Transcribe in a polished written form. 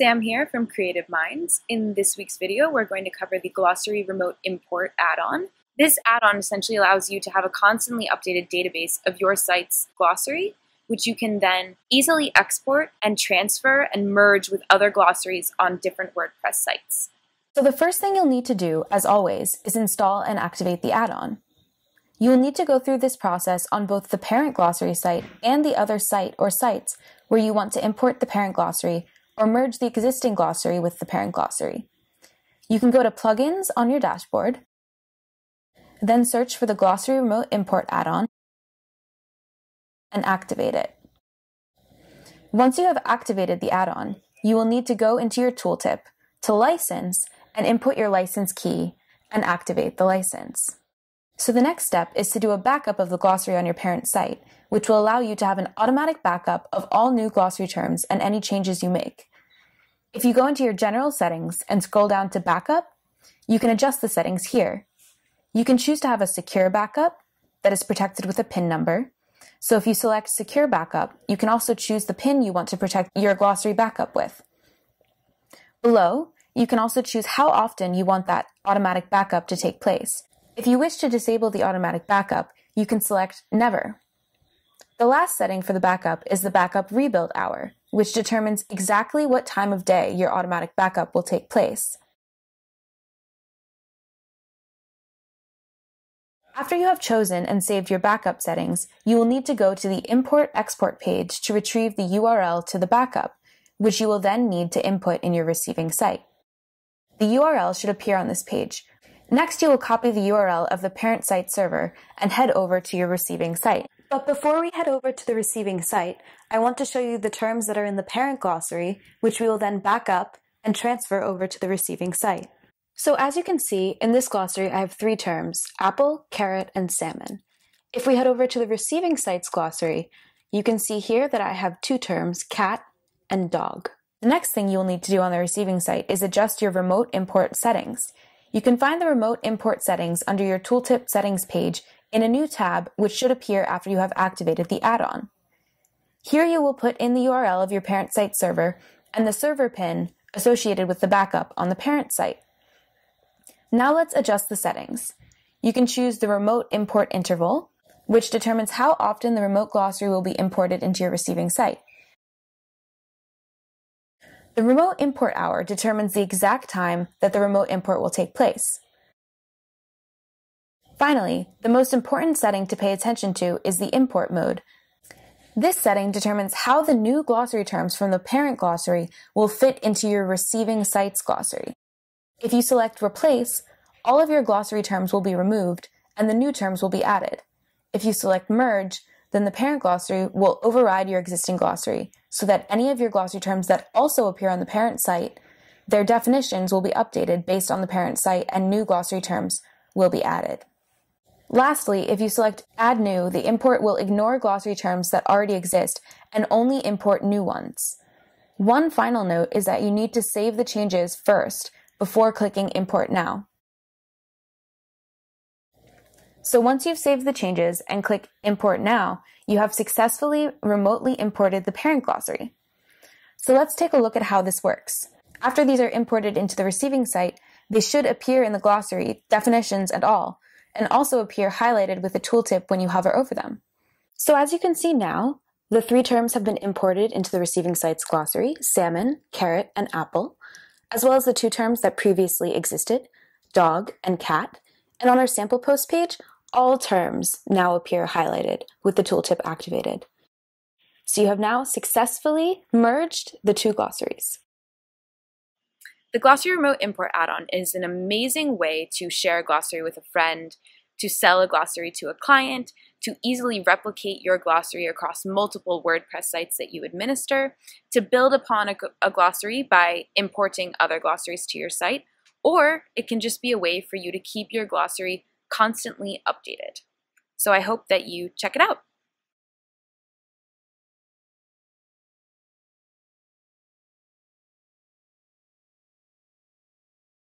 Sam here from Creative Minds. In this week's video, we're going to cover the Glossary Remote Import add-on. This add-on essentially allows you to have a constantly updated database of your site's glossary, which you can then easily export and transfer and merge with other glossaries on different WordPress sites. So the first thing you'll need to do, as always, is install and activate the add-on. You will need to go through this process on both the parent glossary site and the other site or sites where you want to import the parent glossary or merge the existing glossary with the parent glossary. You can go to Plugins on your dashboard, then search for the Glossary Remote Import add-on and activate it. Once you have activated the add-on, you will need to go into your tooltip to License and input your license key and activate the license. So the next step is to do a backup of the glossary on your parent site, which will allow you to have an automatic backup of all new glossary terms and any changes you make. If you go into your general settings and scroll down to backup, you can adjust the settings here. You can choose to have a secure backup that is protected with a PIN number. So if you select secure backup, you can also choose the PIN you want to protect your glossary backup with. Below, you can also choose how often you want that automatic backup to take place. If you wish to disable the automatic backup, you can select Never. The last setting for the backup is the backup rebuild hour, which determines exactly what time of day your automatic backup will take place. After you have chosen and saved your backup settings, you will need to go to the Import/Export page to retrieve the URL to the backup, which you will then need to input in your receiving site. The URL should appear on this page. Next, you will copy the URL of the parent site server and head over to your receiving site. But before we head over to the receiving site, I want to show you the terms that are in the parent glossary, which we will then back up and transfer over to the receiving site. So as you can see, in this glossary, I have three terms: apple, carrot, and salmon. If we head over to the receiving site's glossary, you can see here that I have two terms, cat and dog. The next thing you will need to do on the receiving site is adjust your remote import settings. You can find the remote import settings under your tooltip settings page in a new tab, which should appear after you have activated the add-on. Here you will put in the URL of your parent site server and the server PIN associated with the backup on the parent site. Now let's adjust the settings. You can choose the remote import interval, which determines how often the remote glossary will be imported into your receiving site. The remote import hour determines the exact time that the remote import will take place. Finally, the most important setting to pay attention to is the import mode. This setting determines how the new glossary terms from the parent glossary will fit into your receiving site's glossary. If you select Replace, all of your glossary terms will be removed and the new terms will be added. If you select Merge, then the parent glossary will override your existing glossary, so that any of your glossary terms that also appear on the parent site, their definitions will be updated based on the parent site and new glossary terms will be added. Lastly, if you select Add New, the import will ignore glossary terms that already exist and only import new ones. One final note is that you need to save the changes first before clicking Import Now. So once you've saved the changes and click Import Now, you have successfully remotely imported the parent glossary. So let's take a look at how this works. After these are imported into the receiving site, they should appear in the glossary, definitions and all, and also appear highlighted with a tooltip when you hover over them. So as you can see now, the three terms have been imported into the receiving site's glossary: salmon, carrot, and apple, as well as the two terms that previously existed, dog and cat. And on our sample post page, all terms now appear highlighted with the tooltip activated. So you have now successfully merged the two glossaries. The Glossary Remote Import add-on is an amazing way to share a glossary with a friend, to sell a glossary to a client, to easily replicate your glossary across multiple WordPress sites that you administer, to build upon a glossary by importing other glossaries to your site, or it can just be a way for you to keep your glossary constantly updated. So I hope that you check it out.